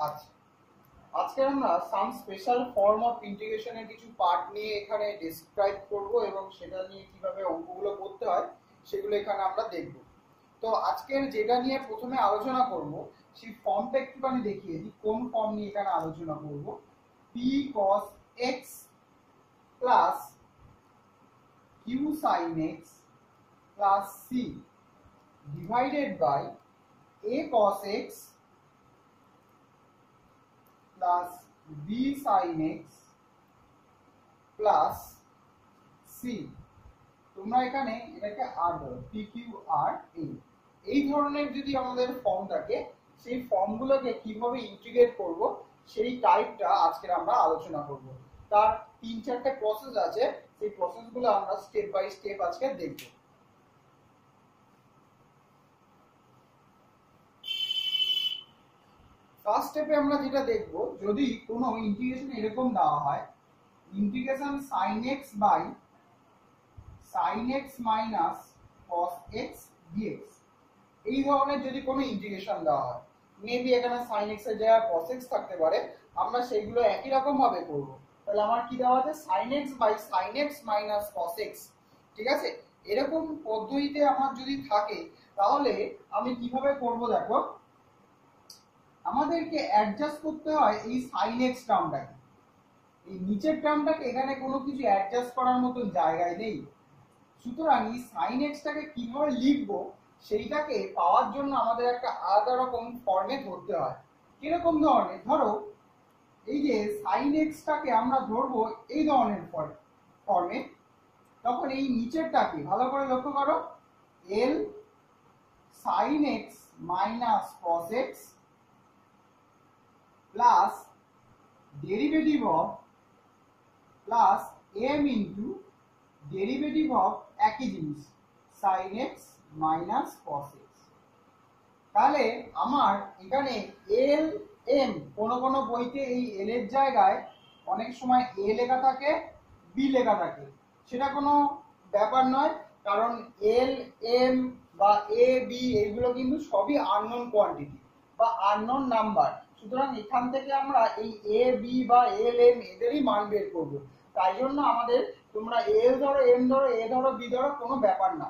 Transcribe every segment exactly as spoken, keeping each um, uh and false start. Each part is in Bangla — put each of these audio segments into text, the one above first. আজকে আমরা সাম স্পেশাল ফর্ম অফ ইন্টিগ্রেশনের কিছু পার্ট নিয়ে এখানে ডেসক্রাইব করব এবং সেটা নিয়ে কিভাবে অঙ্কগুলো করতে হয় সেগুলো এখানে আমরা দেখব। তো আজকের যেটা নিয়ে প্রথমে আলোচনা করব সেই ফর্মটা একটুখানি দেখিয়ে দিই কোন ফর্ম নিয়ে এখানে আলোচনা করব। p cos x plus q sin x plus c divided by a cos x plus b sin x plus c তোমরা এখানে এটাকে r বলো p q r a এই ধরনের যদি আমাদের ফর্ম থাকে সেই ফর্মগুলোকে কিভাবে ইন্টিগ্রেট করব সেই টাইপটা আজকে আমরা আলোচনা করব। তার তিন চারটা প্রসেস আছে, সেই প্রসেসগুলো আমরা স্টেপ বাই স্টেপ আজকে দেখব। ফার্স্ট স্টেপে আমরা যেটা দেখব, যদি কোনো ইন্টিগ্রেশন এরকম দেওয়া হয় integration sin x by sin x minus cos x dx এই ধরনের যদি কোনো ইন্টিগ্রেশন দেওয়া হয় মেবি এখানে sin x এর জায়গায় cos x থাকতে পারে, আমরা সেইগুলো একই রকম ভাবে করব। তাহলে আমার কি দেওয়া আছে sin x by sin x minus cos x, ঠিক আছে? এরকম পদ্ধতিতে আমার যদি থাকে তাহলে আমি কিভাবে করব দেখো, আমাদেরকে অ্যাডজাস্ট করতে হয় এই sin x টার্মটাকে, এই নিচের টার্মটাকে এখানে কোনো কিছু অ্যাডজাস্ট করার মতো জায়গায় নেই। সুতরাং এই sin x টাকে কিভাবে লিখব সেইটাকে পাওয়ার জন্য আমাদের একটা আলাদা রকম ফর্মে ধরতে হয়। কিরকম ধরনের? ধরো এই যে sin x টাকে আমরা ধরবো এই ধরনের ফর্মে, তখন এই নিচেরটাকে ভালো করে লক্ষ্য করো l sin x minus cos x plus derivative of plus m into derivative of একই জিনিস sin x minus cos x। তাহলে আমার এখানে l m কোন কোন বইতে এই l এর জায়গায় অনেক সময় a লেখা থাকে b লেখা থাকে, সেটা কোনো ব্যাপার নয়, কারণ l m বা a b এগুলো কিন্তু সবই আননোন কোয়ান্টিটি বা আননোন নাম্বার। সুতরাং এখান থেকে আমরা এই a b বা l m এদেরই মান বের করব। তাই জন্য আমাদের তোমরা l ধরো m ধরো a ধরো b ধরো কোনো ব্যাপার না।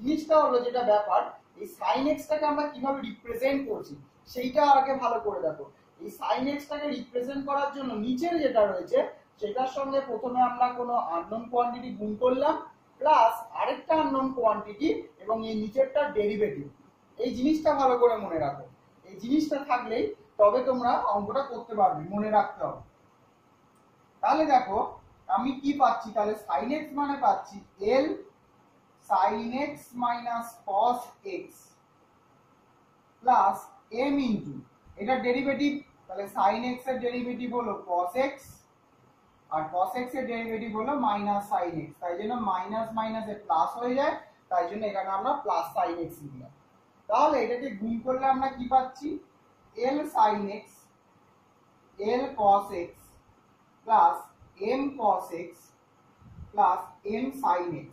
জিনিসটা হলো যেটা ব্যাপার, এই sin x টাকে আমরা কিভাবে রিপ্রেজেন্ট করছি সেইটা আগে ভালো করে দেখো। এই sin x টাকে রিপ্রেজেন্ট করার জন্য নিচের যেটা রয়েছে সেটার সঙ্গে প্রথমে আমরা কোনো আননোন কোয়ান্টিটি গুণ করলাম প্লাস আরেকটা আননোন কোয়ান্টিটি এবং এই নিচেরটা ডেরিভেটিভ। এই জিনিসটা ভালো করে মনে রাখো, এই জিনিসটা থাকলেই তবে তোমরা অঙ্কটা করতে পারবে, মনে রাখতে হবে। তাহলে দেখো আমি কি পাচ্ছি, তাহলে sin x মানে পাচ্ছি l sin x minus cos x plus m into এটা ডেরিভেটিভ, তাহলে sin x এর ডেরিভেটিভ হলো cos x আর cos x এর ডেরিভেটিভ হলো minus sin x, তাই জন্য minus minus এ প্লাস হয়ে যায়, তাই জন্য এখানে আমরা প্লাস sin x লিখলাম। তাহলে এটাকে গুণ করলে আমরা কি পাচ্ছি l sin x l cos x plus m cos x plus m sin x।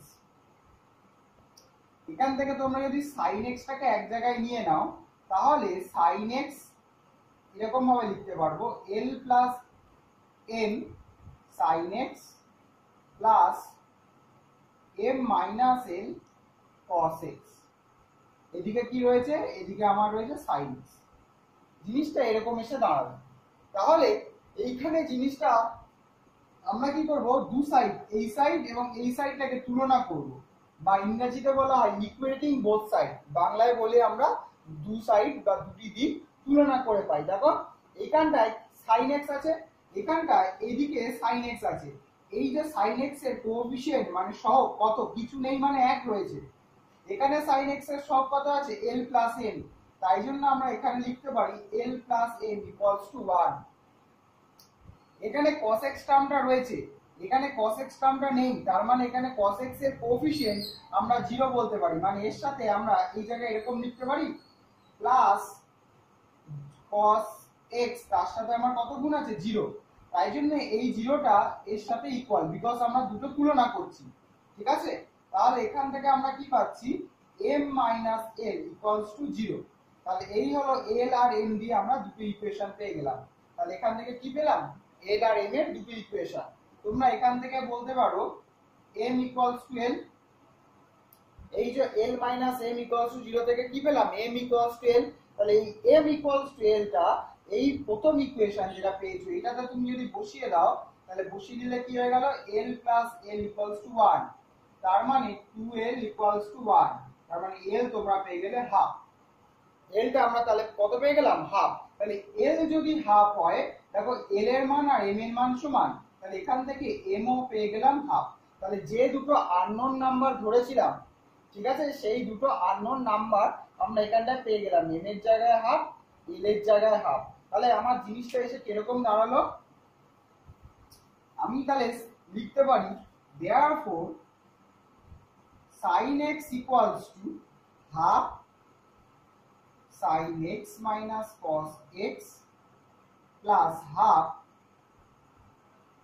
এখান থেকে তোমরা যদি sin x টাকে এক জায়গায় নিয়ে নাও তাহলে sin x এরকম ভাবে লিখতে পারবো l plus m sin x plus m minus l cos x। এদিকে কি রয়েছে, এদিকে আমার রয়েছে sin x, জিনিসটা এরকম এসে দাঁড়াবে। তাহলে এইখানে জিনিসটা আমরা কি করব, দু সাইড এই সাইড এবং এই সাইডটাকে তুলনা করব, বা ইংরেজিতে বলা হয় ইকুয়েটিং বোথ সাইড, বাংলায় বলে আমরা দু সাইড বা দুটি দিক তুলনা করে পাই। দেখো এখানটায় sin x আছে, এখানটায় এইদিকে sin x আছে, এই যে sin x এর কোএফিশিয়েন্ট মানে সহগ কত, কিছু নেই মানে এক রয়েছে। এখানে sin x এর সহগ কত আছে l plus m, তাই জন্য আমরা এখানে লিখতে পারি l plus m equals to one। এখানে cos x টার্মটা রয়েছে, এখানে cos x টার্মটা নেই, তার মানে এখানে cos x এর কোএফিশিয়েন্ট আমরা জিরো বলতে পারি, মানে এর সাথে আমরা এই জায়গায় এরকম লিখতে পারি প্লাস cos x, তার সাথে আমার কত গুণ আছে জিরো, তাই জন্য এই জিরোটা এর সাথে ইকুয়াল, বিকজ আমরা দুটো তুলনা করছি, ঠিক আছে? তাহলে এখান থেকে আমরা কি পাচ্ছি m minus l equals to zero. তাহলে এই হলো এল আর এম দিয়ে আমরা দুটো ইকুয়েশন পেয়ে গেলাম। তাহলে এখান থেকে কি পেলাম? এল আর এম এর দুটো ইকুয়েশন। তোমরা এখান থেকে বলতে পারো m equals to l, এই যে l minus m equals to zero থেকে কি পেলাম? m equals to l। তাহলে এই m equals to l টা এই প্রথম ইকুয়েশন যেটা পেয়েছো এটাতে তুমি যদি বসিয়ে দাও তাহলে বসিয়ে দিলে কি হয়ে গেল? l plus l equals to one, তার মানে two l equals to one, তার মানে l তোমরা পেয়ে গেলে হাফ। l টা আমরা তাহলে কত পেয়ে গেলাম? হাফ। তাহলে l যদি হাফ হয়, দেখো l এর মান আর m এর মান সমান, তাহলে এখান থেকে m ও পেয়ে গেলাম হাফ। তাহলে যে দুটো আননোন নাম্বার ধরেছিলাম, ঠিক আছে, সেই দুটো আননোন নাম্বার আমরা এখানটা পেয়ে গেলাম, m এর জায়গায় হাফ, l এর জায়গায় হাফ। তাহলে আমার জিনিসটা এসে কিরকম দাঁড়ালো? আমি তাহলে লিখতে পারি therefore sin x equals to half sin x minus cos x plus half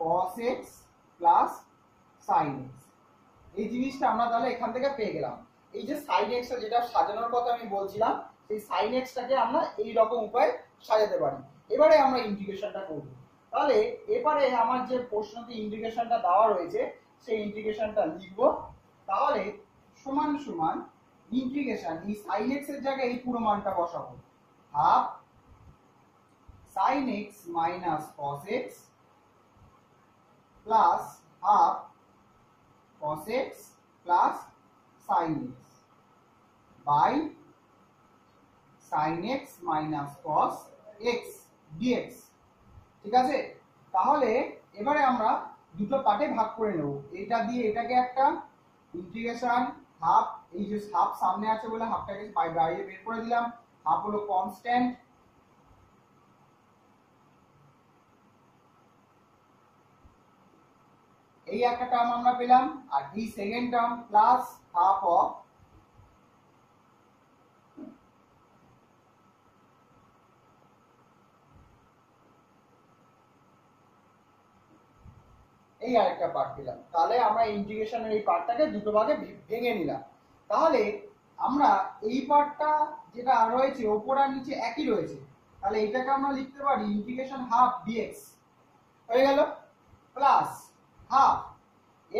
cos x plus sin x। এই জিনিসটা আমরা তাহলে এখান থেকে পেয়ে গেলাম। এই যে sin x এর যেটা সাজানোর কথা আমি বলছিলাম, সেই sin x টাকে আমরা এই রকম উপায়ে সাজাতে পারি। এবারে আমরা ইন্টিগ্রেশনটা করব। তাহলে এবারে আমার যে প্রশ্নতে ইন্টিগ্রেশনটা দেওয়া রয়েছে সেই ইন্টিগ্রেশনটা লিখব। তাহলে সমান সমান ইন্টিগ্রেশন এই sin x এর জায়গায় এই পুরো মানটা বসাবো, half sin x minus cos x plus half cos x plus sin x by sin x minus cos x dx, ঠিক আছে। তাহলে এবারে আমরা দুটো পার্টে ভাগ করে নেব, এটা দিয়ে এটাকে একটা ইন্টিগ্রেশন হাফ, এই যে হাফ সামনে আছে বলে হাফটাকে বাইরে বের করে দিলাম, হাফ হলো কনস্ট্যান্ট, এই একটা টার্ম আমরা পেলাম, আর এই second term plus half of এই আরেকটা পার্ট পেলাম। তাহলে আমরা ইন্টিগ্রেশনের এই পার্টটাকে দুটো ভাগে ভেঙে নিলাম। তাহলে আমরা এই পার্টটা যেটা রয়েছে উপর আর নিচে একই রয়েছে, তাহলে এটাকে আমরা লিখতে পারি ইন্টিগ্রেশন হাফ ডিএক্স হয়ে গেল, প্লাস হাফ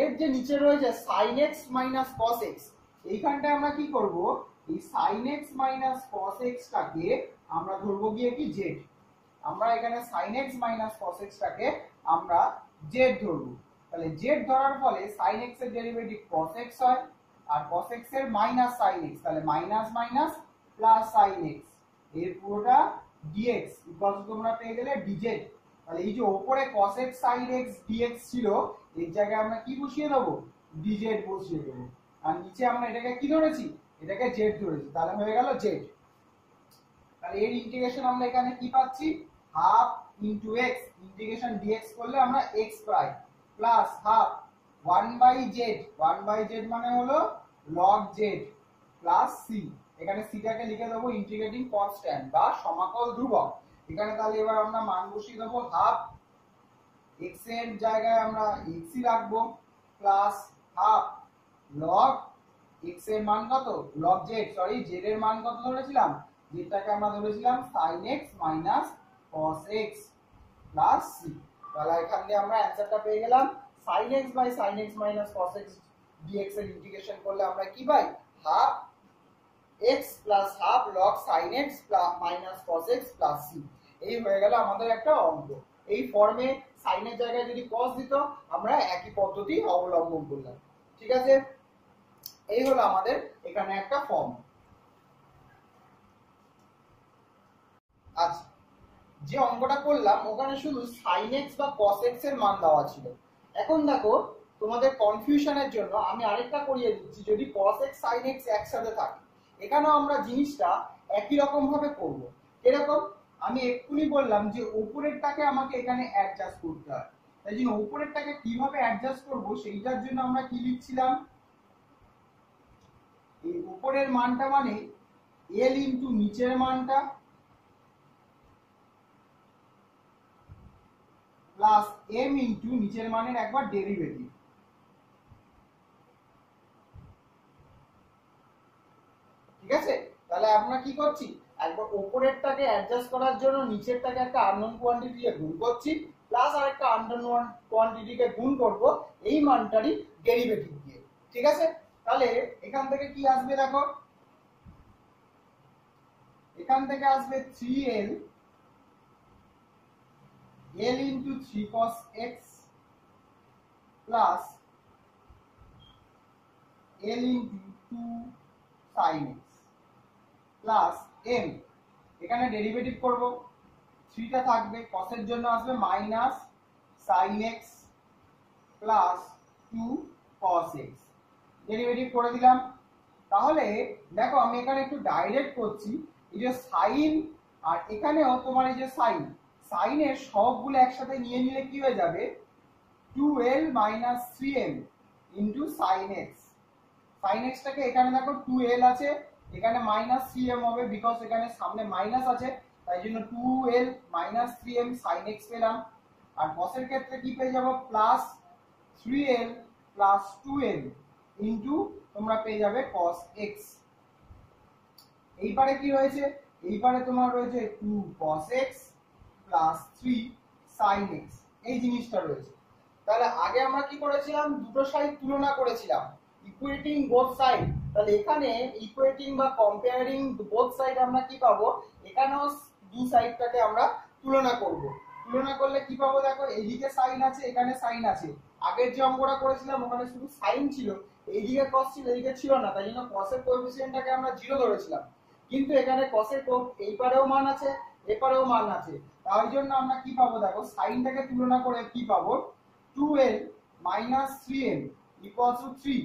এর যে নিচে রয়েছে sin x minus cos x, এইখানটায় আমরা কি করব? এই sin x minus cos x টাকে আমরা ধরব গিয়ে কি z, আমরা এখানে sin x minus cos x টাকে আমরা z ধরব। তাহলে z ধরার ফলে sin x এর ডেরিভেটিভ cos x হয়, আর cos x এর minus sin x, তাহলে minus minus plus sin x, এর পুরোটা dx ইকুয়াল তোমরা পেয়ে গেলে dz। তাহলে এই যে উপরে cos x sin x dx ছিল এর জায়গায় আমরা কি বসিয়ে দেব? dz বসিয়ে দেব, আর নিচে আমরা এটাকে কি ধরেছি? এটাকে z ধরেছি, তাহলে হয়ে গেল z। তাহলে এর ইন্টিগ্রেশন আমরা এখানে কি পাচ্ছি? Half into x integration dx করলে আমরা x পাই, plus half one by z, one by z মানে হলো log z প্লাস c, এখানে c টাকে লিখে দেব ইন্টিগ্রেটিং কনস্ট্যান্ট বা সমাকল ধ্রুবক। এখানে তাহলে এবার আমরা মান বসিয়ে দেবো হাফ x এর জায়গায় আমরা x রাখবো, প্লাস হাফ log x এর মান কত? log z, সরি z এর মান কত ধরেছিলাম? z টাকে আমরা ধরেছিলাম sin x minus cos x plus c। তাহলে এখান দিয়ে আমরা অ্যানসারটা পেয়ে গেলাম sin x by sin x minus cos x dx এর ইন্টিগ্রেশন করলে আমরা কি পাই? Half x plus half log sin x plus minus cos x plus c। এই হয়ে গেল আমাদের একটা অঙ্ক। এই ফর্মে সাইনের জায়গায় যদি cos দিত আমরা একই পদ্ধতি অবলম্বন করলাম, ঠিক আছে। এই হলো আমাদের এখানে একটা ফর্ম। আচ্ছা, যে অঙ্কটা করলাম ওখানে শুধু sin x বা cos x এর মান দেওয়া ছিল। এখন দেখো তোমাদের কনফিউশনের জন্য আমি আরেকটা করিয়ে দিচ্ছি, যদি cos x sin x একসাথে থাকে এখানেও আমরা জিনিসটা একই রকম ভাবে করব। এরকম আমি এক্ষুনি বললাম যে উপরেরটাকে আমাকে এখানে অ্যাডজাস্ট করতে হয়, তাই জন্য উপরেরটাকে কিভাবে অ্যাডজাস্ট করব সেইটার জন্য আমরা কি লিখছিলাম? এই উপরের মানটা মানে l ইনটু নিচের মানটা প্লাস m ইনটু নিচের মানের একবার ডেরিভেটিভ, ঠিক আছে। তাহলে আমরা কি করছি? একবার উপরেরটাকে অ্যাডজাস্ট করার জন্য নিচেরটাকে একটা আননোন কোয়ান্টিটি দিয়ে গুণ করছি, প্লাস আরেকটা আননোন কোয়ান্টিটিকে গুণ করব এই মানটারই ডেরিভেটিভ দিয়ে। ঠিক আছে, তাহলে এখান থেকে কি আসবে দেখো, এখান থেকে আসবে three L l into three cos x plus l into two sin x plus m। এখানে ডেরিভেটিভ করব, থ্রি টা থাকবে, cos এর জন্য আসবে minus sin x plus two cos x, derivative করে দিলাম। তাহলে দেখো আমি এখানে একটু ডাইরেক্ট করছি, এই যে sin আর এখানেও তোমার এই যে sin sin এর সবগুলো একসাথে নিয়ে নিলে কি হয়ে যাবে two L minus three M into sin x। sin x টাকে এখানে দেখো টু এল আছে, এখানে minus থ্রি এম হবে, বিকজ এখানে সামনে মাইনাস আছে তাই জন্য two L minus three M sin x পেলাম। আর cos এর ক্ষেত্রে কি পেয়ে যাব plus three L plus two L into তোমরা পেয়ে যাবে cos x। এইবারে কি রয়েছে, এইবারে তোমার রয়েছে two cos x plus three sin x, এই জিনিসটা রয়েছে। তাহলে আগে আমরা কি করেছিলাম, দুটো সাইড তুলনা করেছিলাম ইকুয়েটিং বোথ সাইড, তাহলে এখানে ইকুয়েটিং বা কম্পেয়ারিং বোথ সাইড আমরা কি পাবো, এখানেও দুই সাইডটাকে আমরা তুলনা করব। তুলনা করলে কি পাবো দেখো, এইদিকে সাইন আছে এখানে সাইন আছে, আগের যে অঙ্কটা করেছিলাম ওখানে শুধু সাইন ছিল, এইদিকে কস ছিল এইদিকে ছিল না, তাই জন্য কসের কোএফিসিয়েন্টটাকে আমরা জিরো ধরেছিলাম, কিন্তু এখানে কসের এই পারেও মান আছে এপারেও মান আছে, তাই জন্য আমরা কি পাবো দেখো, সাইনটাকে তুলনা করে কি পাবো two L minus three M equals to three,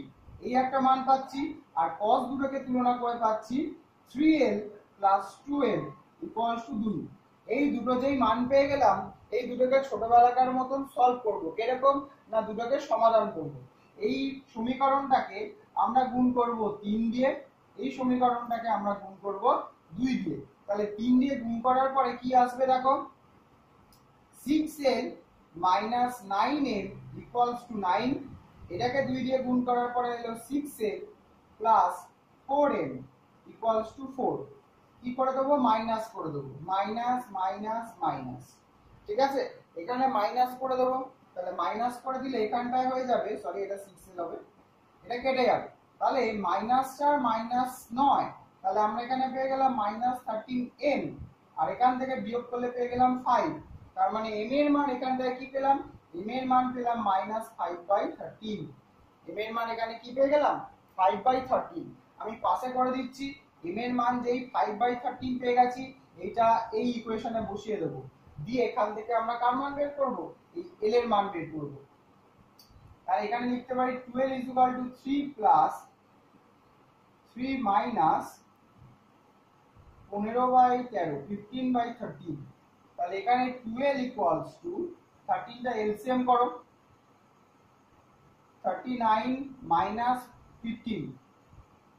এই একটা মান পাচ্ছি। আর cos দুটোকে তুলনা করে পাচ্ছি three L plus two L equals to two. এই দুটো যেই মান পেয়ে গেলাম, এই দুটোকে ছোটবেলাকার মতন সলভ করব, কিরকম না দুটোকে সমাধান করব। এই সমীকরণটাকে আমরা গুণ করব তিন দিয়ে, এই সমীকরণটাকে আমরা গুণ করব দুই দিয়ে। তাহলে তিন দিয়ে গুণ করার পরে কি আসবে দেখো six l minus nine l equals to nine, এটাকে দুই দিয়ে গুণ করার পরে এলো six l plus four m equals to four. কি করে দেবো মাইনাস করে দেবো, মাইনাস মাইনাস মাইনাস, ঠিক আছে এখানে মাইনাস করে দেবো। তাহলে মাইনাস করে দিলে এখানটায় হয়ে যাবে, সরি এটা সিক্স এল হবে, এটা কেটে যাবে। তাহলে মাইনাস চার মাইনাস নয়, তাহলে আমরা এখানে পেয়ে গেলাম মাইনাস থার্টিন এম, আর এখান থেকে বিয়োগ করলে পেয়ে গেলাম ফাইভ, তার মানে m এর মান এখানটায় কি পেলাম, m এর মান পেলাম minus five by thirteen. m এর মান এখানে কি পেয়ে গেলাম ফাইভ বাই থার্টিন, আমি পাশে করে দিচ্ছি, m এর মান যেই ফাইভ বাই থার্টিন পেয়ে গেছি এটা এই ইকুয়েশনে বসিয়ে দেবো, দিয়ে এখান থেকে আমরা কার মান বের করবো, এই l এর মান বের করবো। তাহলে এখানে লিখতে পারি twelve equal to three plus three minus পনেরো বাই তেরো ফিফটিন বাই থার্টিন। তাহলে এখানে টুয়েলভ ইকুয়ালস টু থার্টিনটা এলসিএম করো, থার্টি নাইন মাইনাস ফিফটিন,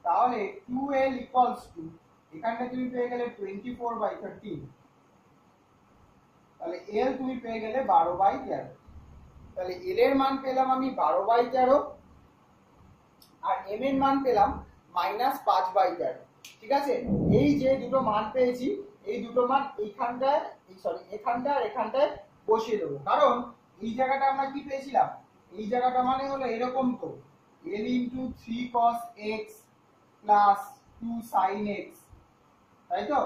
তাহলে টুয়েলভ ইকুয়ালস টু এখানটা তুমি পেয়ে গেলে টোয়েন্টি ফোর বাই থার্টিন, তাহলে এল তুমি পেয়ে গেলে বারো বাই তেরো। তাহলে এল এর মান পেলাম আমি বারো বাই তেরো, আর এম এর মান পেলাম মাইনাস পাঁচ বাই তেরো। ঠিক আছে, এই যে দুটো মান পেয়েছি এই দুটো মান এইখানটায় সরি এখানটা আর এখানটায় বসিয়ে দেবো, কারণ এই জায়গাটা আমরা কি পেয়েছিলাম, এই জায়গাটা মানে হলো এরকম তো l into three cos x plus two sin x, তাই তো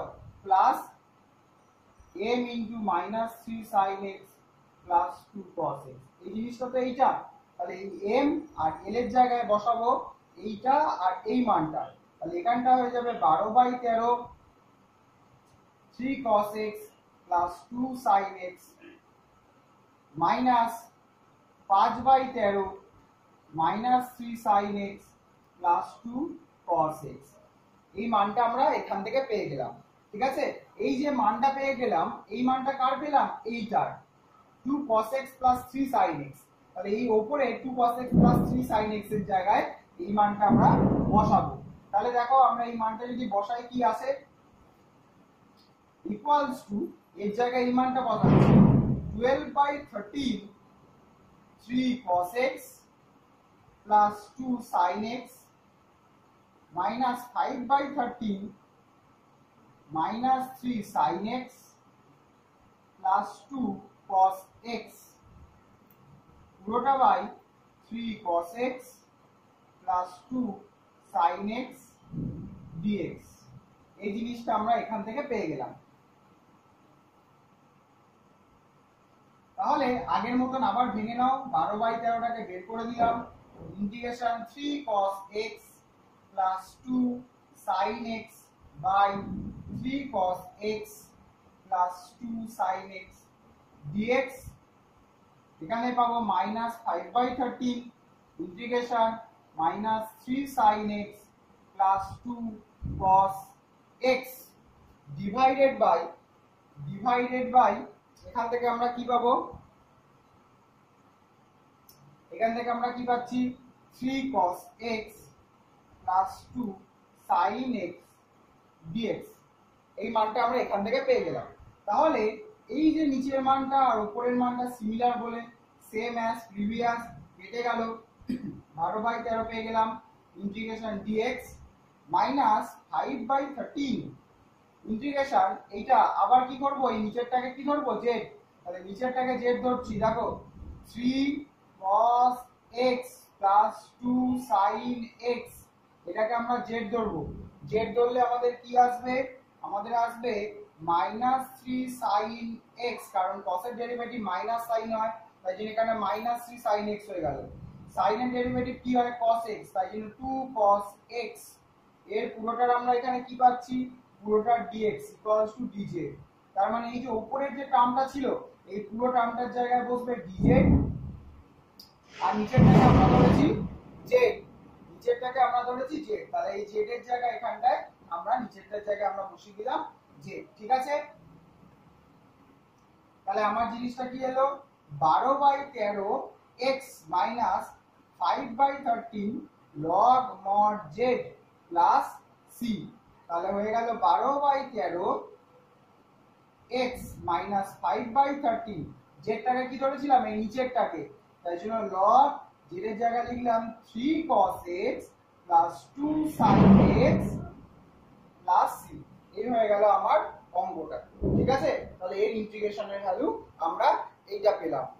plus m into minus three sin x plus two cos x, এই জিনিসটা তো এইটা। তাহলে এই m আর l এর জায়গায় বসাবো এইটা আর এই মানটা, তাহলে এখানটা হয়ে যাবে বারো বাই তেরো three cos x plus two sin x minus পাঁচ বাই তেরো minus three sin x plus two cos x, এই মানটা আমরা এখান থেকে পেয়ে গেলাম। ঠিক আছে, এই যে মানটা পেয়ে গেলাম এই মানটা কার পেলাম এইটার, two cos x plus three sin x, তাহলে এই উপরে two cos x plus three sin x এর জায়গায় এই মানটা আমরা বসাবো। তাহলে দেখো আমরা এই মানটা যদি বসাই কি আসে, equals to এর জায়গায় এই মানটা বসাচ্ছি twelve by thirteen three cos x plus two sin x minus five by thirteen minus three sin x plus two cos x पुरोटा by three cos x plus two sin x dx এই জিনিসটা আমরা এখান থেকে পেয়ে গেলাম। তাহলে আগের মতন আবার ভেঙে নাও, বারো বাই তেরোটাকে বের করে দিলাম। Integration three cos x plus two sin x by three cos x plus two sin x dx. এখানে পাবো minus five by thirteen integration minus three sin x plus two cos x divided by divided by এখান থেকে আমরা কি পাবো, এখান থেকে আমরা কি পাচ্ছি three cos x plus two sin x dx। এই মানটা আমরা এখান থেকে পেয়ে গেলাম। তাহলে এই যে নিচের মানটা আর উপরের মানটা সিমিলার বলে সেম অ্যাজ প্রিভিয়াস কেটে গেল। বারো বাই তেরো পেয়ে গেলাম integration dx minus five by thirteen integration এইটা আবার কি করবো, এই নিচেরটাকে কি ধরবো জেড। তাহলে নিচেরটাকে জেড ধরছি, দেখো three cos x plus two sin x এটাকে আমরা জেড ধরবো। জেড ধরলে আমাদের কি আসবে, আমাদের আসবে মাইনাস থ্রি সাইন এক্স, কারণ কসের ডেরিভেটিভ মাইনাস সাইন হয়, তাই জন্য এখানে মাইনাস থ্রি সাইন এক্স হয়ে গেল। সাইনের ডেরিভেটিভ কি হয় কস এক্স, তাই জন্য টু কস এক্স। এর পুরোটার আমরা এখানে কি পাচ্ছি, পুরোটা dx equals to dz। তার মানে এই যে উপরের যে টার্মটা ছিল এই পুরো টার্মটার জায়গায় বসবে dz, আর নিচেরটাকে আমরা ধরেছি z, নিচেরটাকে আমরা ধরেছি z। তাহলে এই z এর জায়গা এখানটায় আমরা নিচেরটার জায়গায় আমরা বসিয়ে দিলাম z, ঠিক আছে। তাহলে আমার জিনিসটা কি এলো, বারো বাই তেরো x minus five by thirteen log mod z plus c. তাহলে হয়ে গেল বারো বাই তেরো x minus five by thirteen, জেডটাকে কি ধরেছিলাম এই নিচেরটাকে, তাই জন্য লগ জেডের জায়গায় লিখলাম three cos x plus two sin x plus c. এই হয়ে গেল আমার অঙ্গটা, ঠিক আছে। তাহলে এর ইন্টিগ্রেশনের ভ্যালু আমরা এইটা পেলাম।